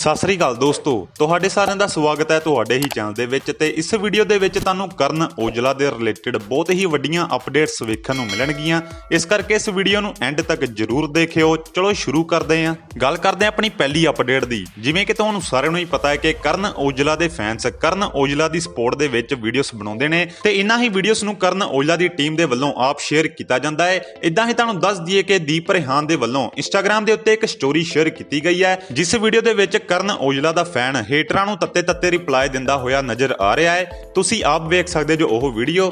सत श्री अकाल दोस्तों, तुहाडे सारेयां दा स्वागत है तुहाडे ही चैनल दे विच। ते इस वीडियो दे विच तुहानूं करन औजला दे रिलेटेड बहुत ही वड्डियां अपडेट्स वेखण नूं मिलणगीयां, इस करके इस वीडियो नूं एंड तक जरूर देखिओ। चलो शुरू करदे आं। गल करदे आं अपनी पहली अपडेट दी। जिवें कि तुहानूं सारेयां नूं ही पता है कि करन औजला दे फैंस करन औजला दी सपोर्ट दे विच वीडियोस बनाउंदे ने ते इन्हां ही वीडियोस नूं करन औजला दी टीम दे वल्लों आप शेयर कीता जांदा है। इदां ही तुहानूं दस दईए कि दीप रहिआन दे वल्लों इंस्टाग्राम दे उत्ते इक स्टोरी शेयर कीती गई है, जिस वीडियो दे विच करन औजला दा फैन हेटरां नूं तत्ते तत्ते रिप्लाई दिंदा होया नजर आ रहा है। तुसीं आप वेख सकदे जो ओह वीडियो।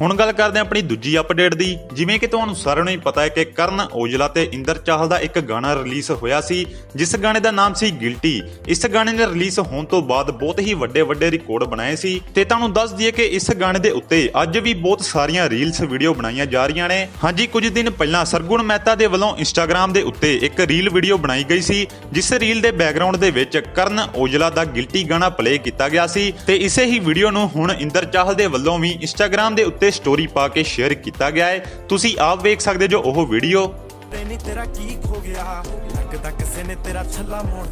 हुण गल करदे अपनी दूजी अपडेट दी। जिवें कि तुहानूं सारेयां नूं ही पता है कि करन औजला ते इंदर चाहल दा एक गाना रिलीज़ होया सी, जिस गाने दा नाम सी गिल्टी। इस गाने ने रिलीज़ होने तो बाद बहुत ही वड्डे वड्डे रिकॉर्ड बनाए सी ते तुहानूं दस दईए कि इस गाने दे उत्ते अज भी बहुत सारियां रील्स वीडियो बनाई जा रही ने। हाँ जी, कुछ दिन पहला सरगुण मेहता दे वल्लों इंस्टाग्राम दे उत्ते एक रील वीडियो बनाई गई सी, जिस रील दे बैकग्राउंड दे विच करन औजला दा गिल्टी गाना प्ले किया गया सी ते इसे ही वीडियो नूं हुण इंदर चाहल दे वल्लों भी इंस्टाग्राम दे उत्ते स्टोरी पा के शेयर किया गया है। तुसी आप वेख सकदे जो ओह वीडियो।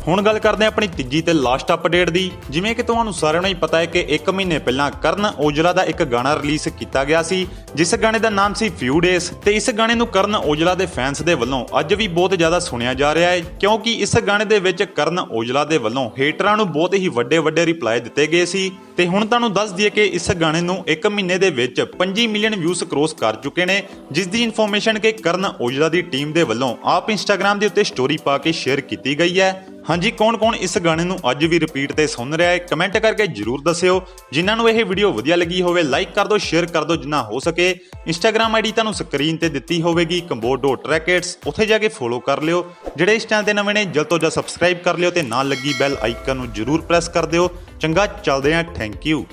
हुण गल करदे अपनी तीजी ते लास्ट अपडेट दी। जिवें कि तुहानूं सारेयां नूं ही पता है कि एक महीने पहलां करन औजला दा एक गाना रिलीज़ कीता गया सी, जिस गाने दा नाम सी फ्यू डेज ते इस गाने नूं करन औजला दे फैंस दे वल्लों अज भी बहुत ज़्यादा सुनिया जा रहा है, क्योंकि इस गाने दे विच करन औजला दे वल्लों हेटरां नूं बहुत ही वड्डे वड्डे रिप्लाई दिते गए सी ते हुण तुहानूं दस दईए कि इस गाने नूं एक महीने दे विच 5 मिलियन व्यूज़ क्रॉस कर चुके ने, जिस दी इन्फॉर्मेशन कि करन औजला दी टीम दे वल्लों आप इंस्टाग्राम दे उत्ते स्टोरी पा के शेयर की गई है। हाँ जी, कौन कौन इस गाने नूं अज भी रिपीट ते सुन रहा है कमेंट करके जरूर दस्सिओ। जिन्हां नूं यह वीडियो वधिया लगी होवे लाइक कर दो, शेयर कर दो जिन्ना हो सके। इंस्टाग्राम आईडी तुहानूं स्क्रीन ते दित्ती होवेगी कंबो.डॉट ट्रैक्ट्स, उत्थे जाके फॉलो कर लिओ। जिहड़े इस चैनल ते नवें ने जल्द तो जल्द सबसक्राइब कर लिओ ते नाल लगी बैल आइकन नूं जरूर प्रेस कर दिओ। चंगा, चलदे आं, थैंक यू।